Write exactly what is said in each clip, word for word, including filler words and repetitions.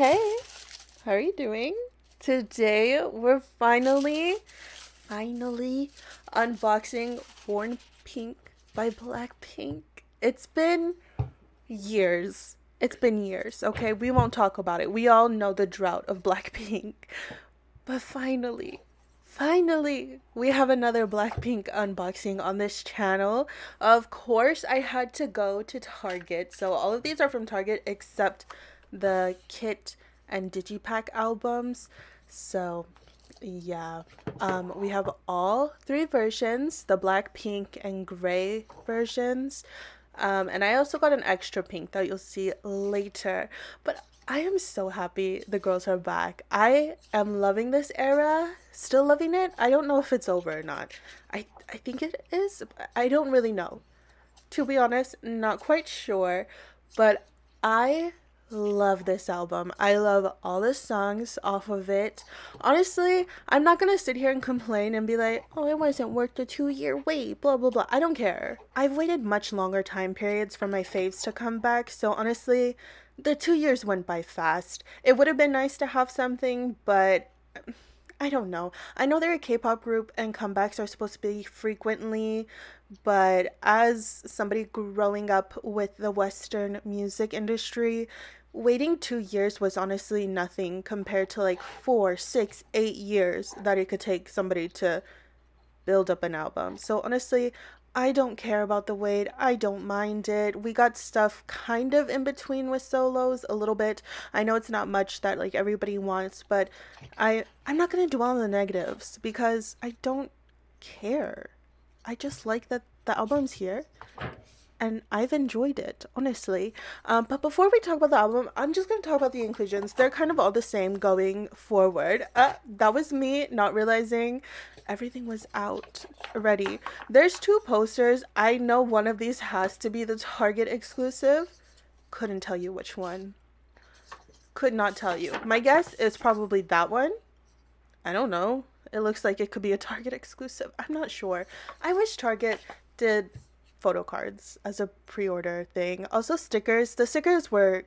Hey, how are you doing? Today we're finally, finally unboxing Born Pink by Blackpink. It's been years. It's been years, okay? We won't talk about it. We all know the drought of Blackpink. But finally, finally, we have another Blackpink unboxing on this channel. Of course, I had to go to Target. So all of these are from Target except the kit and digipack albums. So yeah, um we have all three versions, the black, pink, and gray versions, um and I also got an extra pink that you'll see later. But I am so happy the girls are back. I am loving this era, still loving it. I don't know if it's over or not. I i think it is. I don't really know, to be honest. Not quite sure, but I love this album. I love all the songs off of it. Honestly, I'm not gonna sit here and complain and be like, oh, it wasn't worth the two-year wait, blah blah blah. I don't care. I've waited much longer time periods for my faves to come back, so honestly the two years went by fast. It would have been nice to have something, but I don't know. I know they're a K-pop group and comebacks are supposed to be frequently, but as somebody growing up with the Western music industry, waiting two years was honestly nothing compared to like four, six, eight years that it could take somebody to build up an album. So honestly, I don't care about the wait. I don't mind it. We got stuff kind of in between with solos a little bit. I know it's not much that like everybody wants, but I, I'm not going to dwell on the negatives because I don't care. I just like that the album's here. And I've enjoyed it, honestly. Um, but before we talk about the album, I'm just going to talk about the inclusions. They're kind of all the same going forward. Uh, that was me not realizing everything was out already. There's two posters. I know one of these has to be the Target exclusive. Couldn't tell you which one. Could not tell you. My guess is probably that one. I don't know. It looks like it could be a Target exclusive. I'm not sure. I wish Target did photo cards as a pre-order thing. Also stickers. The stickers were,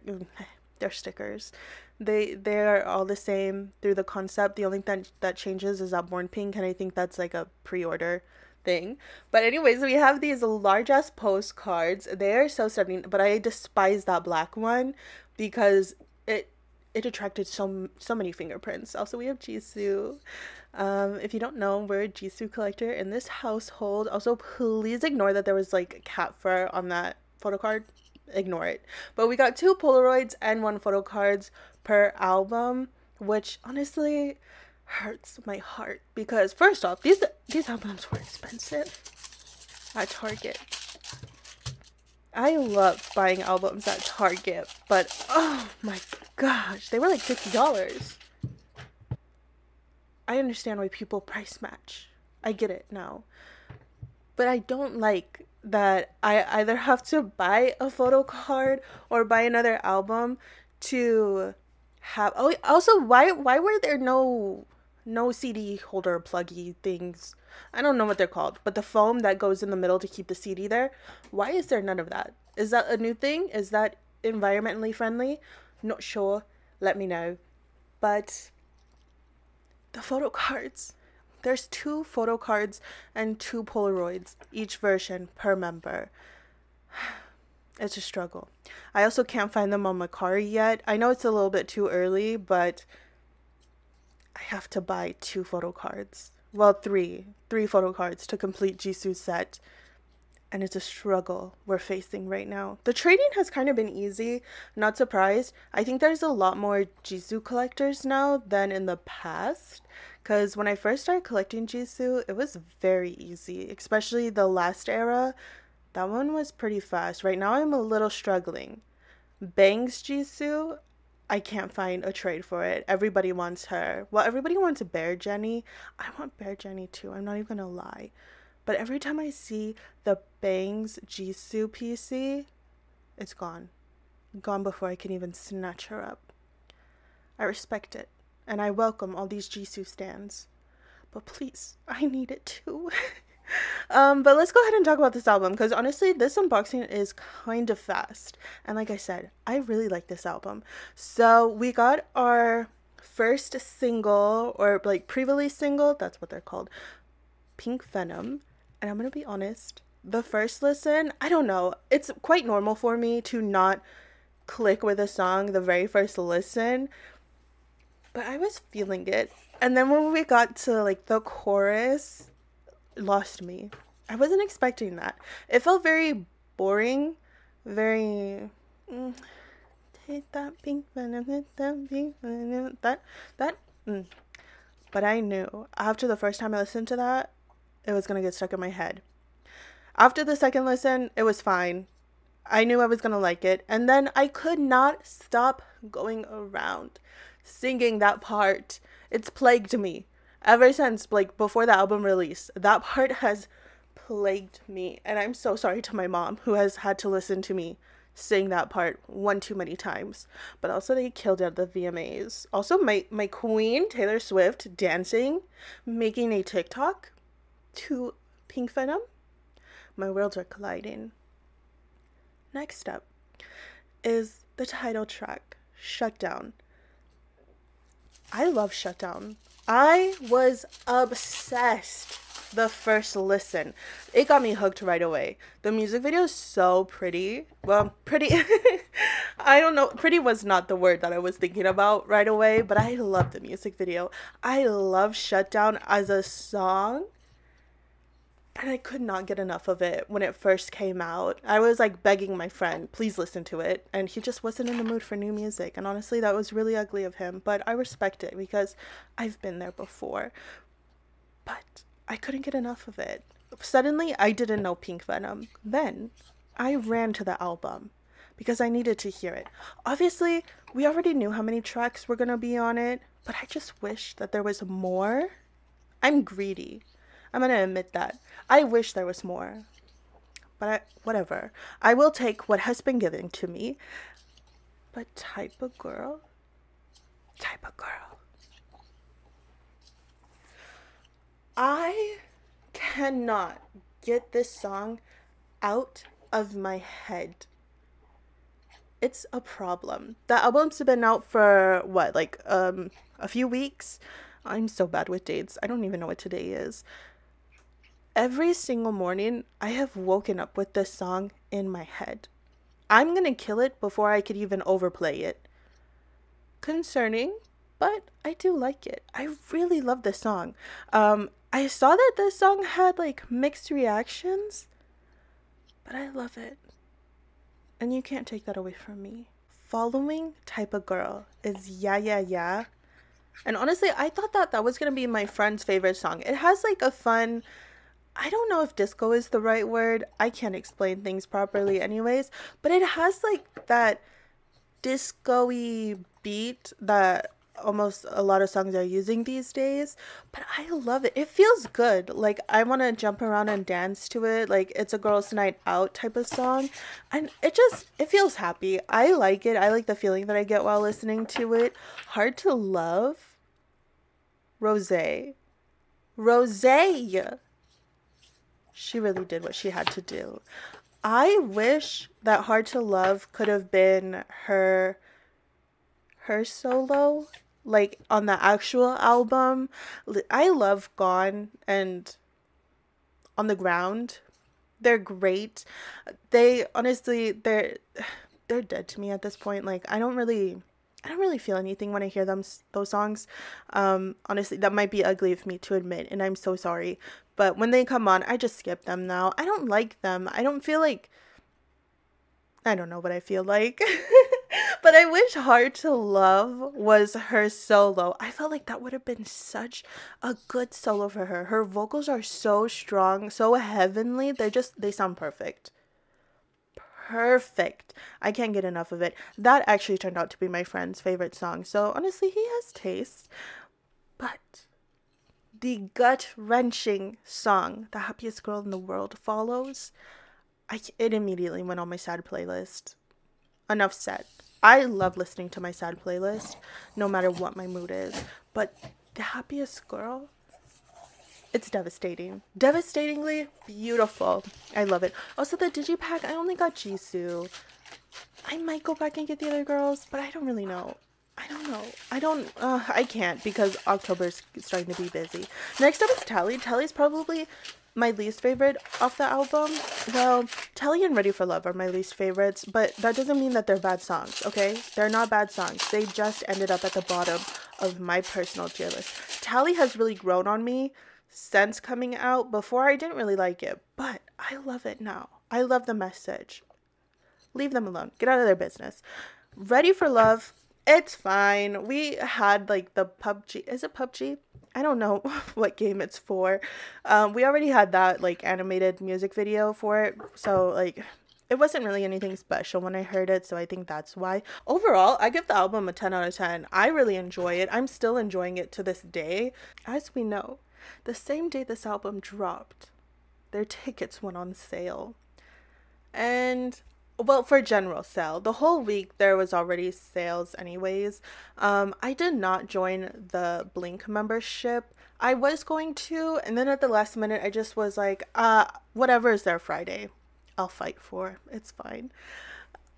they're stickers. They they're all the same through the concept. The only thing that changes is that Born Pink, and I think that's like a pre-order thing. But anyways, we have these large ass postcards. They are so stunning, but I despise that black one because it it attracted so so many fingerprints. Also, we have Jisoo. Um, if you don't know, we're a Jisoo collector in this household. Also, please ignore that there was like cat fur on that photo card. Ignore it. But we got two Polaroids and one photo cards per album, which honestly hurts my heart because first off, these these albums were expensive at Target. I love buying albums at Target, but oh my gosh, they were like fifty dollars. I understand why people price match. I get it now. But I don't like that I either have to buy a photo card or buy another album to have. Oh, also, why why were there no no C D holder pluggy things? I don't know what they're called, but the foam that goes in the middle to keep the C D there. Why is there none of that? Is that a new thing? Is that environmentally friendly? Not sure. Let me know. But the photo cards. There's two photo cards and two Polaroids, each version per member. It's a struggle. I also can't find them on Mercari yet. I know it's a little bit too early, but I have to buy two photo cards. Well, three. Three photo cards to complete Jisoo's set. And it's a struggle we're facing right now. The trading has kind of been easy. Not surprised. I think there's a lot more Jisoo collectors now than in the past. Because when I first started collecting Jisoo, it was very easy. Especially the last era. That one was pretty fast. Right now I'm a little struggling. Bang's Jisoo, I can't find a trade for it. Everybody wants her. Well, everybody wants Bear Jenny. I want Bear Jenny too. I'm not even going to lie. But every time I see the Bangs Jisoo P C, it's gone. Gone before I can even snatch her up. I respect it, and I welcome all these Jisoo stans. But please, I need it too. Um, but let's go ahead and talk about this album, because honestly this unboxing is kind of fast, and like I said, I really like this album. So we got our first single, or like pre-release single, that's what they're called, Pink Venom. And I'm gonna be honest, the first listen, I don't know, it's quite normal for me to not click with a song the very first listen, but I was feeling it. And then when we got to like the chorus, lost me. I wasn't expecting that. It felt very boring, very mm, take that pink venom, take that pink venom, that that mm. But I knew after the first time I listened to that, it was gonna get stuck in my head. After the second listen, it was fine. I knew I was gonna like it. And then I could not stop going around singing that part. It's plagued me ever since, like, before the album release. That part has plagued me, and I'm so sorry to my mom, who has had to listen to me sing that part one too many times. But also, they killed it at the V M As. Also, my my queen Taylor Swift dancing, making a TikTok to Pink Venom. My worlds are colliding. Next up is the title track, Shutdown. I love Shutdown. I was obsessed the first listen. It got me hooked right away. The music video is so pretty. Well, pretty. I don't know. Pretty was not the word that I was thinking about right away, but I love the music video. I love Shutdown as a song, and I could not get enough of it when it first came out. I was like begging my friend, please listen to it. And he just wasn't in the mood for new music. And honestly, that was really ugly of him. But I respect it, because I've been there before. But I couldn't get enough of it. Suddenly, I didn't know Pink Venom. Then I ran to the album because I needed to hear it. Obviously, we already knew how many tracks were going to be on it. But I just wish that there was more. I'm greedy. I'm going to admit that. I wish there was more. But I, whatever. I will take what has been given to me. But type of girl. Type of girl. I cannot get this song out of my head. It's a problem. The album's been out for, what, like um, a few weeks? I'm so bad with dates. I don't even know what today is. Every single morning, I have woken up with this song in my head. I'm gonna kill it before I could even overplay it. Concerning, but I do like it. I really love this song. Um, I saw that this song had like mixed reactions, but I love it. And you can't take that away from me. Following Type of Girl is Yeah Yeah Yeah. And honestly, I thought that that was gonna be my friend's favorite song. It has like a fun... I don't know if disco is the right word. I can't explain things properly anyways. But it has like that disco-y beat that almost a lot of songs are using these days. But I love it. It feels good. Like, I want to jump around and dance to it. Like, it's a girls' night out type of song. And it just, it feels happy. I like it. I like the feeling that I get while listening to it. Hard to Love. Rosé. Rosé! She really did what she had to do. I wish that Hard to Love could have been her her solo, like on the actual album. I love Gone and On the Ground. They're great. They honestly, they're they're dead to me at this point. Like, I don't really I don't really feel anything when I hear them those songs. Um, honestly, that might be ugly of me to admit, and I'm so sorry. But when they come on, I just skip them now. I don't like them. I don't feel like... I don't know what I feel like. But I wish Hard to Love was her solo. I felt like that would have been such a good solo for her. Her vocals are so strong, so heavenly. They're just... They sound perfect. Perfect. I can't get enough of it. That actually turned out to be my friend's favorite song. So, honestly, he has taste. But... the gut-wrenching song, The Happiest Girl in the World, follows. I, it immediately went on my sad playlist. Enough said. I love listening to my sad playlist, no matter what my mood is. But The Happiest Girl, It's devastating. Devastatingly beautiful. I love it. Also, the digipack, I only got Jisoo. I might go back and get the other girls, but I don't really know. I don't know. I don't, uh, I can't because October's starting to be busy. Next up is Tally. Tally's probably my least favorite off the album. Well, Tally and Ready for Love are my least favorites, but that doesn't mean that they're bad songs, okay? They're not bad songs. They just ended up at the bottom of my personal tier list. Tally has really grown on me since coming out. Before, I didn't really like it, but I love it now. I love the message. Leave them alone. Get out of their business. Ready for Love, it's fine. We had like the P U B G. Is it P U B G? I don't know what game it's for. Um, we already had that like animated music video for it. So like it wasn't really anything special when I heard it. So I think that's why. Overall, I give the album a ten out of ten. I really enjoy it. I'm still enjoying it to this day. As we know, the same day this album dropped, their tickets went on sale. And well, for general sale, the whole week there was already sales anyways. Um, I did not join the Blink membership. I was going to, and then at the last minute, I just was like, uh, whatever is there Friday, I'll fight for. It's fine.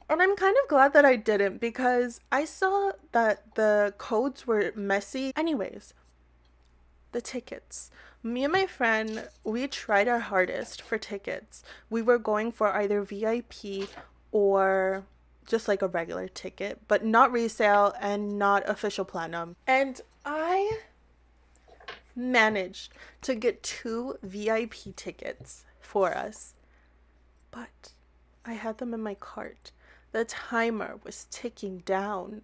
And I'm kind of glad that I didn't because I saw that the codes were messy. Anyways, the tickets. Me and my friend, we tried our hardest for tickets. We were going for either V I P or just like a regular ticket, but not resale and not official platinum. And I managed to get two V I P tickets for us, but I had them in my cart. The timer was ticking down.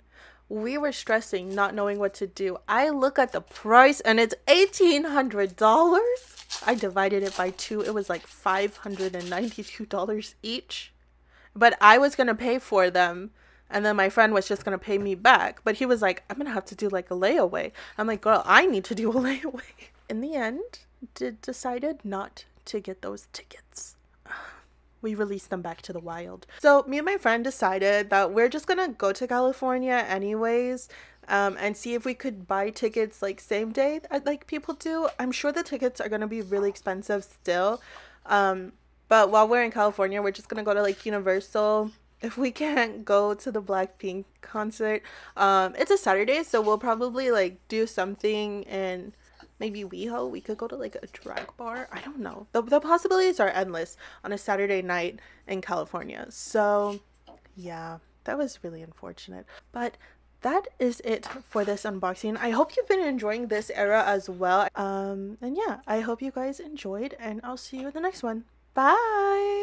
We were stressing, not knowing what to do. I look at the price and it's eighteen hundred dollars. I divided it by two. It was like five hundred ninety-two dollars each. But I was going to pay for them. And then my friend was just going to pay me back. But he was like, I'm going to have to do like a layaway. I'm like, girl, I need to do a layaway. In the end, did decided not to get those tickets. We released them back to the wild. So me and my friend decided that we're just gonna go to California anyways um, and see if we could buy tickets like same day like people do. I'm sure the tickets are gonna be really expensive still. Um, but while we're in California, we're just gonna go to like Universal. If we can't go to the Blackpink concert, um, it's a Saturday, so we'll probably like do something and maybe WeHo. We could go to like a drag bar. I don't know. The, the possibilities are endless on a Saturday night in California. So yeah, that was really unfortunate. But that is it for this unboxing. I hope you've been enjoying this era as well. Um, and yeah, I hope you guys enjoyed and I'll see you in the next one. Bye!